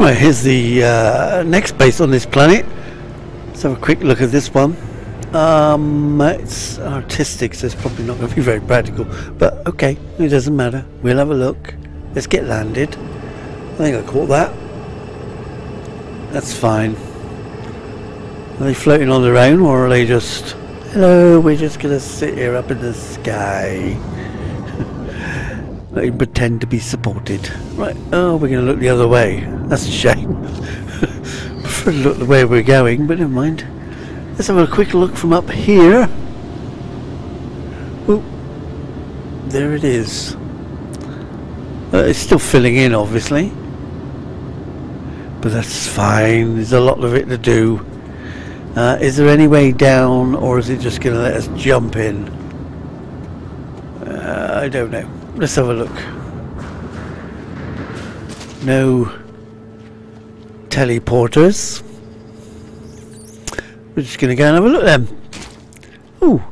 Right, here's the next base on this planet. Let's have a quick look at this one. It's artistic, so it's probably not going to be very practical, but okay, it doesn't matter. We'll have a look. Let's get landed. I think I caught that. That's fine. Are they floating on their own, or are they just, hello, we're just going to sit here up in the sky? They pretend to be supported. Right, oh, we're going to look the other way. That's a shame. I prefer to look the way we're going, but never mind. Let's have a quick look from up here. Oop. There it is. It's still filling in, obviously. But that's fine. There's a lot of it to do. Is there any way down, or is it just going to let us jump in? I don't know. Let's have a look. No teleporters. We're just going to go and have a look then. Ooh.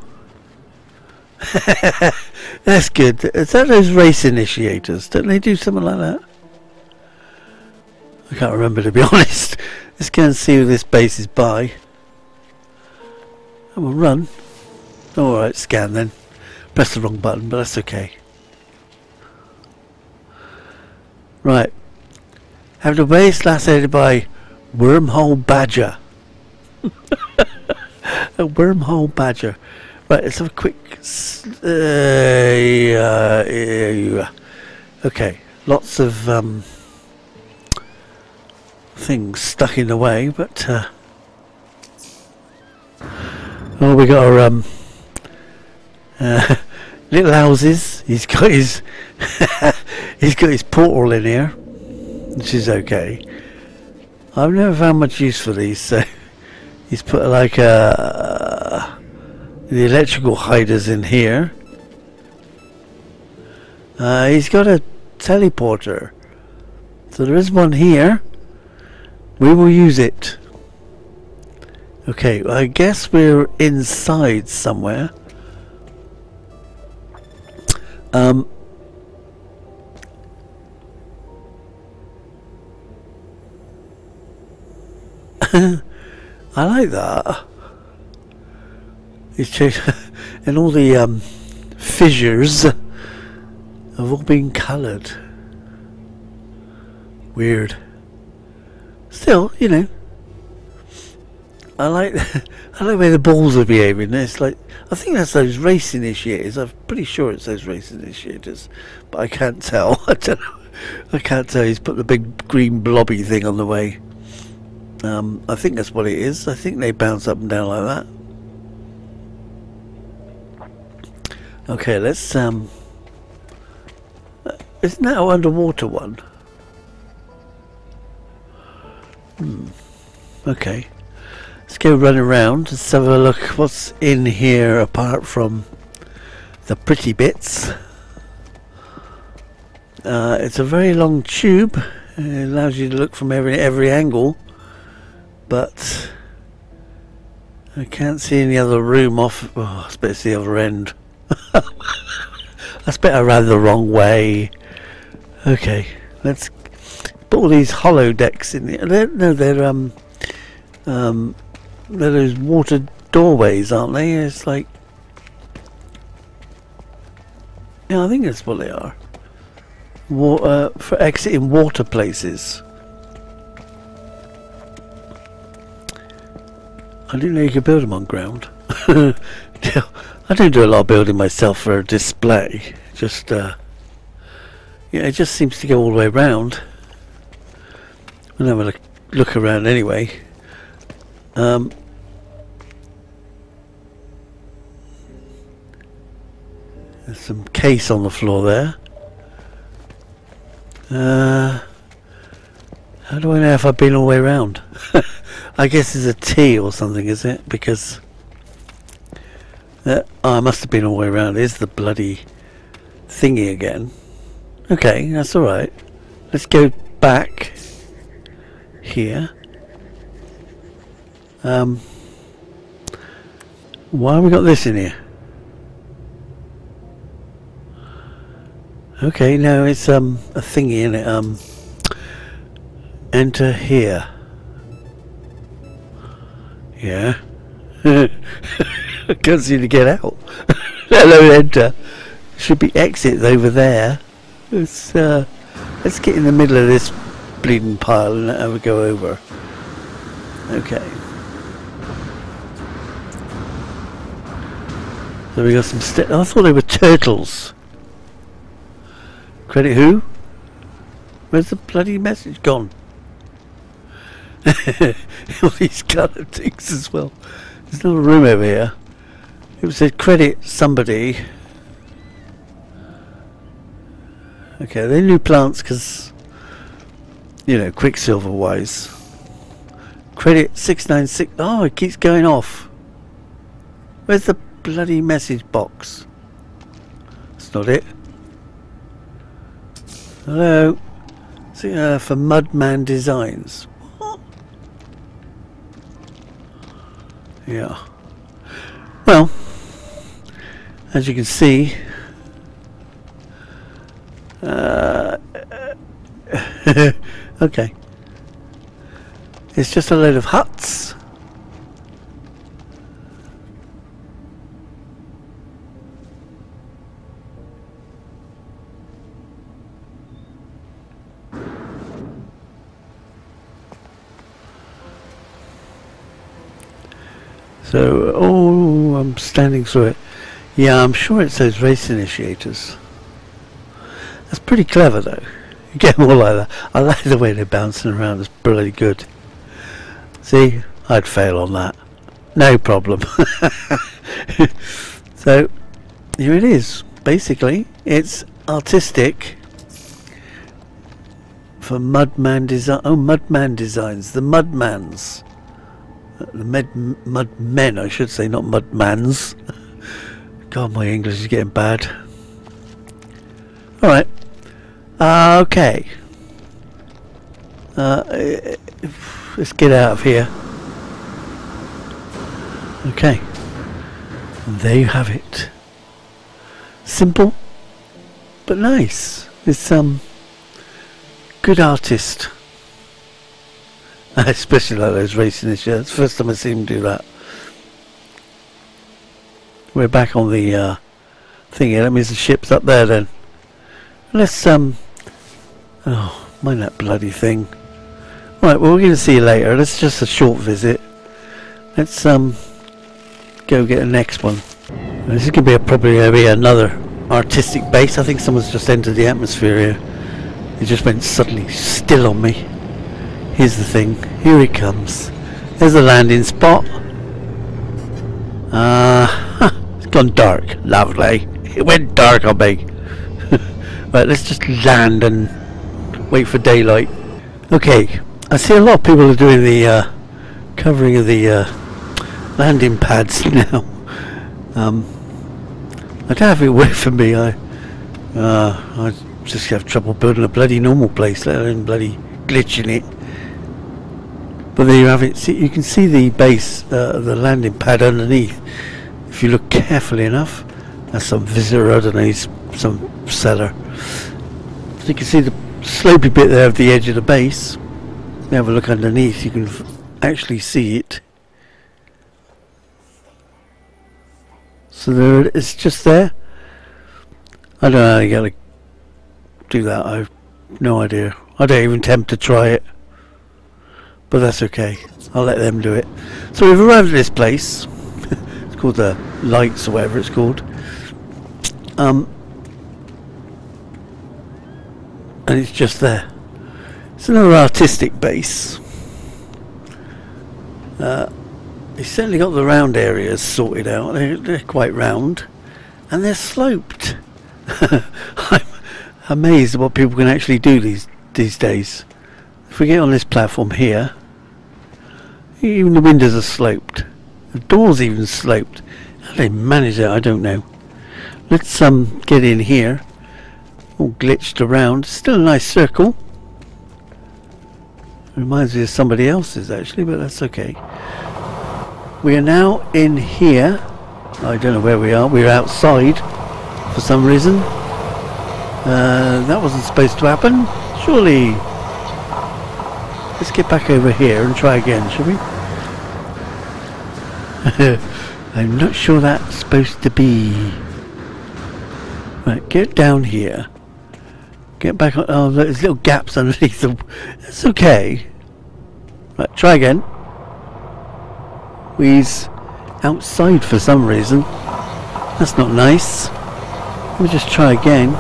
That's good. Is that those race initiators? Don't they do something like that? I can't remember, to be honest. Let's go and see who this base is by. And we'll run. Alright, scan then. Press the wrong button, but that's okay. Right. Have the base lacerated by wormhole badger. A wormhole badger. Right, let's have a quick. Okay, lots of things stuck in the way, but oh, we got our little houses. He's got his he's got his portal in here, which is okay. I've never found much use for these, so he's put like the electrical hiders in here. He's got a teleporter, so there is one here. We will use it. Okay, well, I guess we're inside somewhere. I like that. It's changed, and all the fissures have all been coloured. Weird. Still, you know, I like I like the way the balls are behaving. It's like, I think that's those race initiators. I'm pretty sure it's those race initiators, but I can't tell. I don't know. I can't tell. He's put the big green blobby thing on the way. I think that's what it is. I think they bounce up and down like that. Okay, let's isn't that an underwater one? Okay, let's go run around. Let's have a look what's in here apart from the pretty bits. It's a very long tube. It allows you to look from every angle, but I can't see any other room off. Oh, I bet it's the other end. I bet I ran the wrong way. Okay, let's. Put all these hollow decks in there. They're those water doorways, aren't they? It's like, yeah, I think that's what they are. For exiting water places. I didn't know you could build them on ground. I don't do a lot of building myself for a display. Just yeah, it just seems to go all the way around. We'll have a look around anyway. There's some case on the floor there. How do I know if I've been all the way around? I guess it's a T or something, is it? Because oh, I must have been all the way around. There's the bloody thingy again. Okay, that's alright. Let's go back. Here. Why have we got this in here? Okay, no, it's a thingy in it. enter here. Yeah. I can't seem to get out. Let alone enter. Should be exits over there. Let's get in the middle of this bleeding pile and have a go over. Okay. So we got some steps. I thought they were turtles. Credit who? Where's the bloody message gone? All these kind of things as well. There's not a room over here. It said credit somebody. Okay, they knew plants because, you know, Quicksilver wise. Credit 696. Oh, it keeps going off. Where's the bloody message box? That's not it. Hello. See, for Mudman Designs. What? Yeah. Well, as you can see, okay, it's just a load of huts. So, oh, I'm standing through it. Yeah, I'm sure it's those race initiators. That's pretty clever, though. You get more like that. I like the way they're bouncing around. It's pretty good. See, I'd fail on that. No problem. So, here it is. Basically, it's artistic for Mudman Design. Oh, Mudman Designs. The Mudmans. The mud men, I should say, not mudmans. God, my English is getting bad. Alright. Okay. Let's get out of here. Okay. And there you have it. Simple, but nice. It's good artist. I especially like those racing this year. It's the first time I've seen him do that. We're back on the thing here. That means the ship's up there then. Let's oh, mind that bloody thing. Right, well, we're going to see you later. That's just a short visit. Let's go get the next one. And this is going to be probably another artistic base. I think someone's just entered the atmosphere here. It just went suddenly still on me. Here's the thing. Here he comes. There's a landing spot. It's gone dark. Lovely. It went dark on me. Right, let's just land and wait for daylight. Okay. I see a lot of people are doing the covering of the landing pads now. I don't have it away from me. I just have trouble building a bloody normal place, let alone bloody glitching it. But there you have it. See, you can see the base, the landing pad underneath. If you look carefully enough, that's some visitor underneath, some cellar. So you can see the slopey bit there of the edge of the base. Now have a look underneath. You can actually see it. So there, it's just there. I don't know how you're gonna do that. I've no idea. I don't even attempt to try it. But that's okay. I'll let them do it. So we've arrived at this place. It's called the Lights or whatever it's called. And it's just there. It's another artistic base. It's certainly got the round areas sorted out. They're quite round. And they're sloped. I'm amazed at what people can actually do these days. If we get on this platform here, even the windows are sloped. The door's even sloped. How they manage that, I don't know. Let's get in here. All glitched around. Still a nice circle. Reminds me of somebody else's actually, but that's okay. We are now in here. I don't know where we are. We're outside for some reason. That wasn't supposed to happen. Surely. Let's get back over here and try again, shall we? I'm not sure that's supposed to be. Right, get down here. Get back on. Oh, there's little gaps underneath them. That's okay. Right, try again. We's outside for some reason. That's not nice. Let me just try again.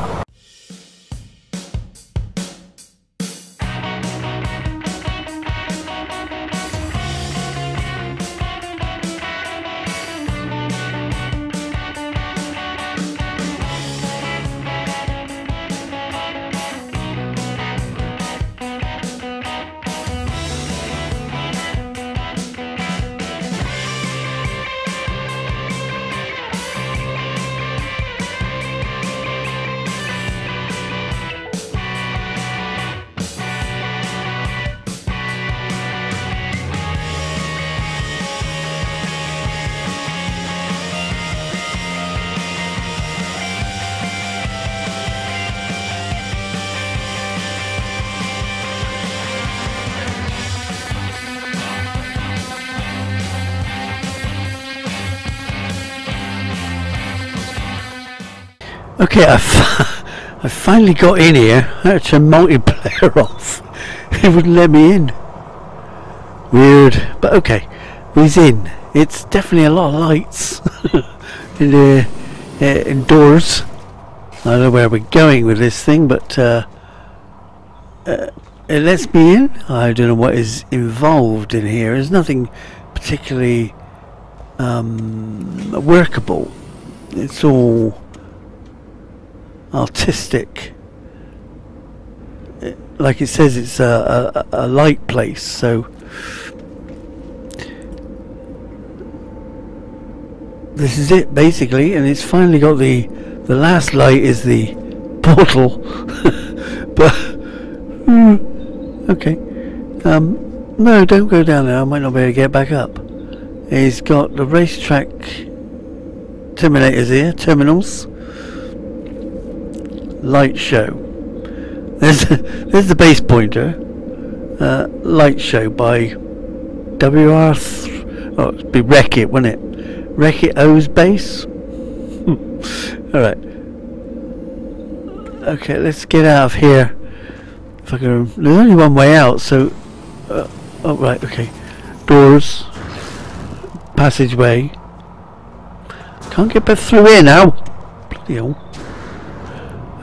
Okay, I finally got in here. I had to turn multiplayer off. It wouldn't let me in. Weird, but okay. We's in. It's definitely a lot of lights in the indoors. I don't know where we're going with this thing, but it lets me in. I don't know what is involved in here. There's nothing particularly workable. It's all artistic. Like it says, it's a light place, so this is it basically. And it's finally got the last light is the portal. But okay, no, don't go down there. I might not be able to get back up. He's got the racetrack terminators here, terminals. Light show. There's the base pointer. Light show by WR. Oh, it'd be Wreck It, wouldn't it? Wreck It O's base. All right. Okay, let's get out of here. If I can, there's only one way out. So, oh right, okay. Doors, passageway. Can't get back through here now. Bloody hell.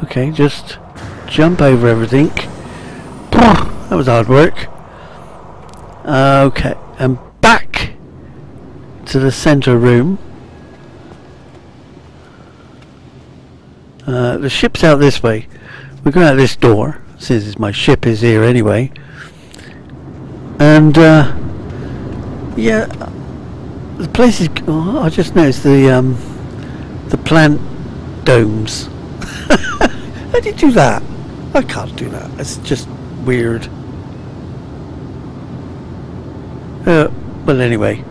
Okay, just jump over everything. That was hard work. Okay, and back to the center room. The ship's out this way. We're going out this door, since my ship is here anyway. And yeah, the place is. Oh, I just noticed the plant domes. How do you do that? I can't do that. It's just weird. Well, anyway,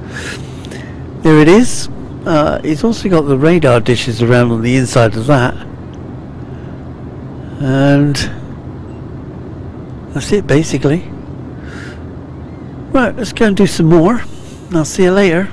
there it is. It's also got the radar dishes around on the inside of that, and that's it basically. Right, let's go and do some more. I'll see you later.